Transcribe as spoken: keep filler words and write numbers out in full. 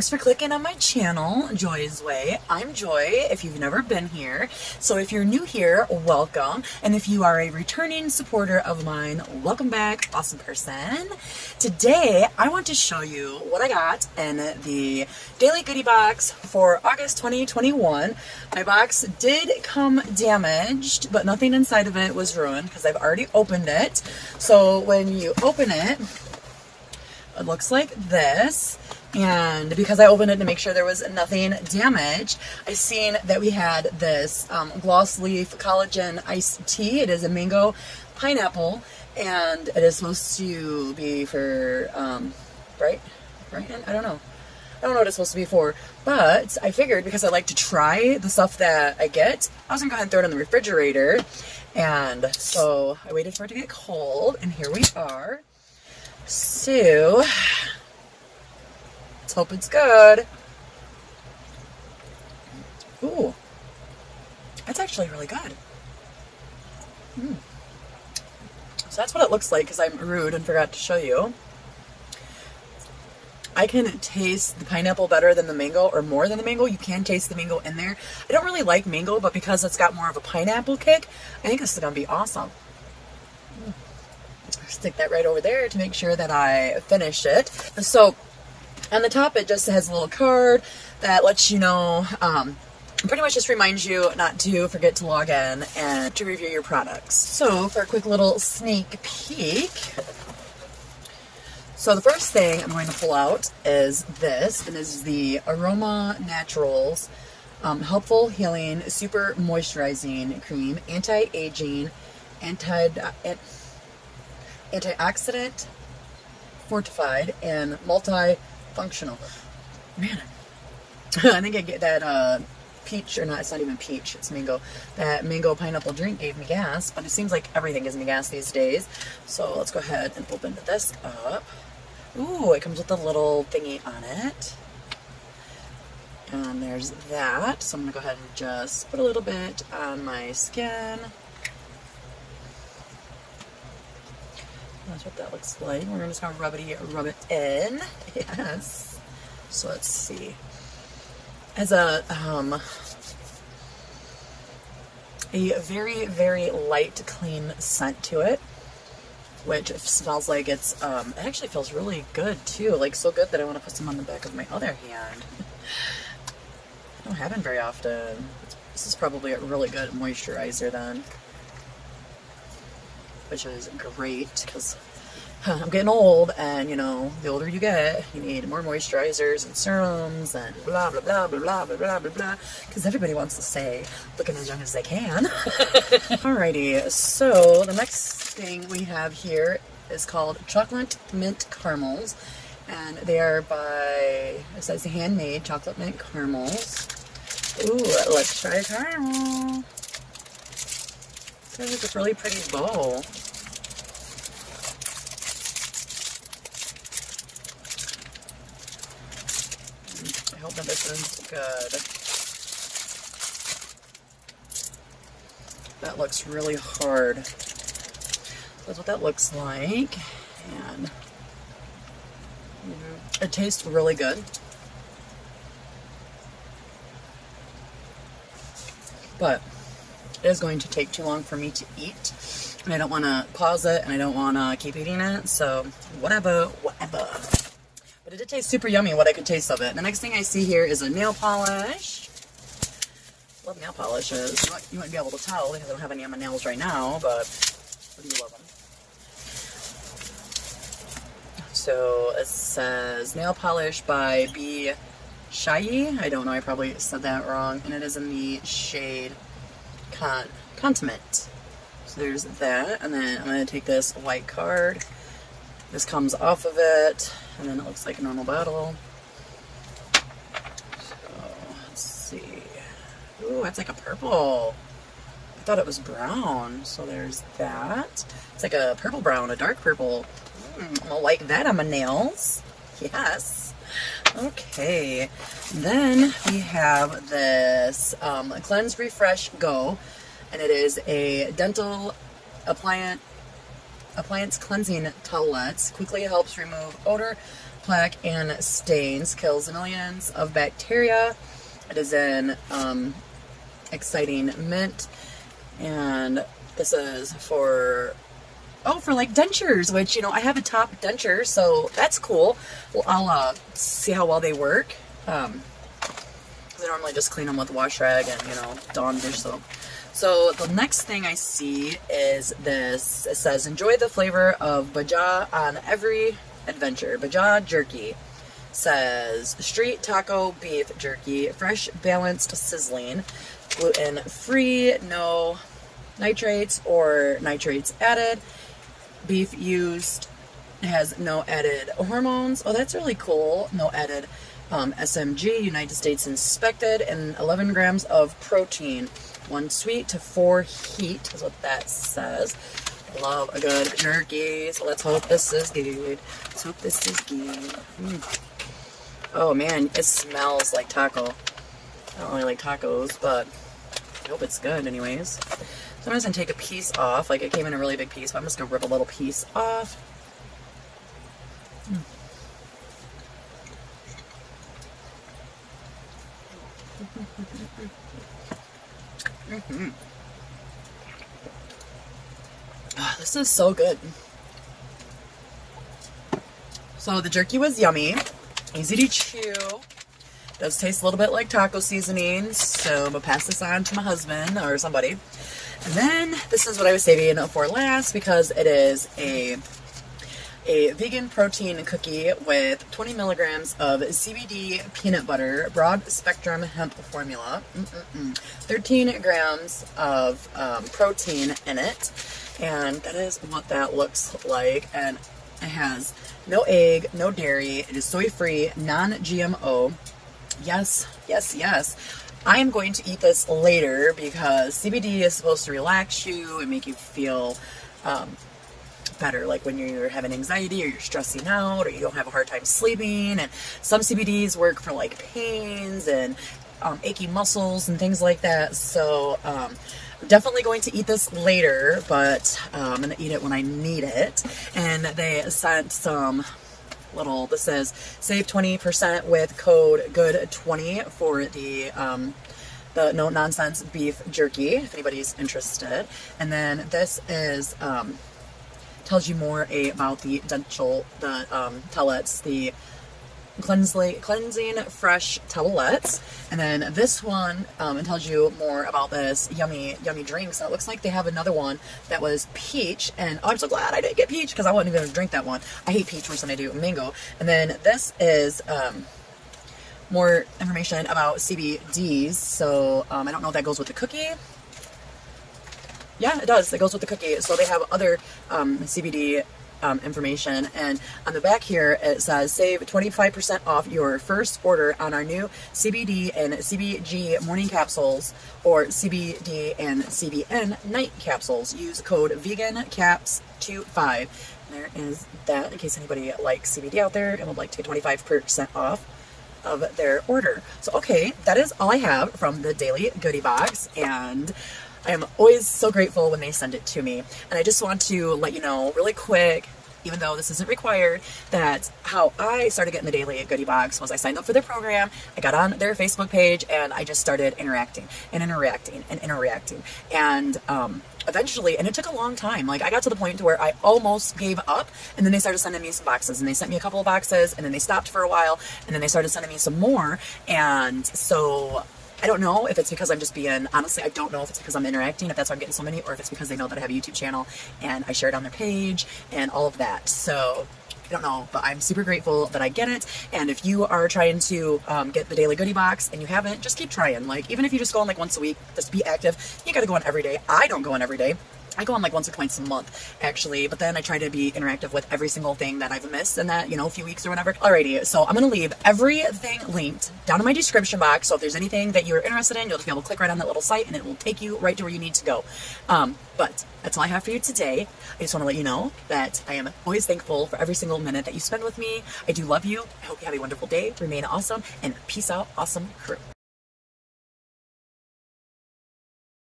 Thanks for clicking on my channel, Joy's Way. I'm Joy, if you've never been here. So if you're new here, welcome. And if you are a returning supporter of mine, welcome back, awesome person. Today, I want to show you what I got in the Daily Goodie Box for August twenty twenty-one. My box did come damaged, but nothing inside of it was ruined because I've already opened it. So when you open it, it looks like this. And because I opened it to make sure there was nothing damaged, I seen that we had this um, Gloss Leaf Collagen Iced Tea. It is a mango pineapple, and it is supposed to be for um, bright, bright, I don't know. I don't know what it's supposed to be for, but I figured because I like to try the stuff that I get, I was gonna go ahead and throw it in the refrigerator. And so I waited for it to get cold, and here we are. So let's hope it's good. Ooh, that's actually really good. Mm. So that's what it looks like, because I'm rude and forgot to show you. I can taste the pineapple better than the mango, or more than the mango. You can taste the mango in there. I don't really like mango, but because it's got more of a pineapple kick, I think this is going to be awesome. I'll stick that right over there to make sure that I finish it. So on the top, it just has a little card that lets you know, um, pretty much just reminds you not to forget to log in and to review your products. So for a quick little sneak peek, so the first thing I'm going to pull out is this, and this is the Aroma Naturals um, Helpful Healing Super Moisturizing Cream, Anti-Aging, anti, Antioxidant Fortified, and Multifunctional. Man, I think I get that uh, peach, or not, it's not even peach, it's mango. That mango pineapple drink gave me gas, but it seems like everything gives me gas these days. So let's go ahead and open this up. Ooh, it comes with a little thingy on it. And there's that. So I'm gonna go ahead and just put a little bit on my skin. That's what that looks like. We're just gonna rub it, rub it in. Yes. So let's see. As a um, a very, very light, clean scent to it, which smells like it's, um, it actually feels really good too. Like, so good that I want to put some on the back of my other hand. I don't have it very often. This is probably a really good moisturizer then, which is great because huh, I'm getting old, and you know, the older you get, you need more moisturizers and serums and blah, blah, blah, blah, blah, blah, blah, blah, because everybody wants to stay looking as young as they can. Alrighty, so the next thing we have here is called Chocolate Mint Caramels, and they are by, it says handmade chocolate mint caramels. Ooh, let's try a caramel. This is a really pretty bowl. I hope that this is good. That looks really hard. That's what that looks like. And mm-hmm. It tastes really good. But it is going to take too long for me to eat, and I don't want to pause it, and I don't want to keep eating it, so whatever, whatever. But it did taste super yummy, what I could taste of it. The next thing I see here is a nail polish. I love nail polishes. You might, you might be able to tell because I don't have any on my nails right now, but I do love them. So it says nail polish by B. Shaye. I don't know, I probably said that wrong. And it is in the shade Con Contiment. So there's that, and then I'm going to take this white card. This comes off of it, and then it looks like a normal bottle. So let's see. Ooh, that's like a purple. I thought it was brown, so there's that. It's like a purple brown, a dark purple. Mm, I'll like that on my nails. Yes. Okay, then we have this um, Cleanse.Refresh.Go, and it is a dental appliant appliance cleansing towelettes. Quickly helps remove odor, plaque, and stains. Kills millions of bacteria. It is in um, exciting mint. And this is for, oh, for like dentures, which, you know, I have a top denture, so that's cool. Well, I'll uh, see how well they work. Um, I normally just clean them with wash rag and, you know, Dawn dish soap. So the next thing I see is this. It says, enjoy the flavor of Baja on every adventure. Baja Jerky. Says, street taco beef jerky, fresh, balanced, sizzling, gluten-free, no nitrates or nitrates added, beef used, has no added hormones. Oh, that's really cool. No added um, S M G, United States inspected, and eleven grams of protein. One sweet to four heat is what that says. Love a good jerky. So let's hope this is good. Let's hope this is good. Mm. Oh man, it smells like taco. I don't really like tacos, but I hope it's good anyways. So I'm just gonna take a piece off. Like, it came in a really big piece, but I'm just gonna rip a little piece off. Mm. Mm-hmm. Oh, this is so good. So the jerky was yummy. Easy to chew. Does taste a little bit like taco seasoning, so I'm gonna pass this on to my husband or somebody. And then this is what I was saving for last, because it is a a vegan protein cookie with twenty milligrams of C B D peanut butter, broad spectrum hemp formula, mm-mm-mm. thirteen grams of um, protein in it, and that is what that looks like. And it has no egg, no dairy. It is soy-free, non-G M O. Yes, yes, yes. I am going to eat this later because C B D is supposed to relax you and make you feel um, better. Like when you're having anxiety or you're stressing out or you don't have a hard time sleeping. And some C B Ds work for like pains and um, achy muscles and things like that. So um, definitely going to eat this later, but um, I'm going to eat it when I need it. And they sent some little, this says save twenty percent with code good twenty for the, um, the no nonsense beef jerky, if anybody's interested. And then this is, um, tells you more about the dental, the um, towelettes, the Cleansing Fresh Towelettes. And then this one um, tells you more about this yummy, yummy drink. So it looks like they have another one that was peach. And oh, I'm so glad I didn't get peach because I wouldn't even drink that one. I hate peach worse than I do mango. And then this is um, more information about C B Ds. So um, I don't know if that goes with the cookie. Yeah, it does. It goes with the cookie. So they have other um, C B D Um, information, and on the back here it says save twenty-five percent off your first order on our new C B D and C B G morning capsules or C B D and C B N night capsules. Use code vegan caps twenty-five. There is that in case anybody likes C B D out there and would like to get twenty-five percent off of their order. So okay, that is all I have from the Daily Goodie Box, and I am always so grateful when they send it to me. And I just want to let you know really quick, even though this isn't required, that how I started getting the Daily Goodie Box was I signed up for their program, I got on their Facebook page, and I just started interacting and interacting and interacting. And um, eventually, and it took a long time, like I got to the point to where I almost gave up, and then they started sending me some boxes, and they sent me a couple of boxes, and then they stopped for a while, and then they started sending me some more. And so I don't know if it's because I'm just being, honestly, I don't know if it's because I'm interacting, if that's why I'm getting so many, or if it's because they know that I have a YouTube channel and I share it on their page and all of that. So I don't know, but I'm super grateful that I get it. And if you are trying to um, get the Daily Goodie Box and you haven't, just keep trying. Like, even if you just go on like once a week, just be active. You got to go on every day. I don't go on every day. I go on like once or twice a month, actually, but then I try to be interactive with every single thing that I've missed in that, you know, a few weeks or whatever. Alrighty, so I'm going to leave everything linked down in my description box, so if there's anything that you're interested in, you'll just be able to click right on that little site, and it will take you right to where you need to go. Um, but that's all I have for you today. I just want to let you know that I am always thankful for every single minute that you spend with me. I do love you. I hope you have a wonderful day. Remain awesome, and peace out, awesome crew.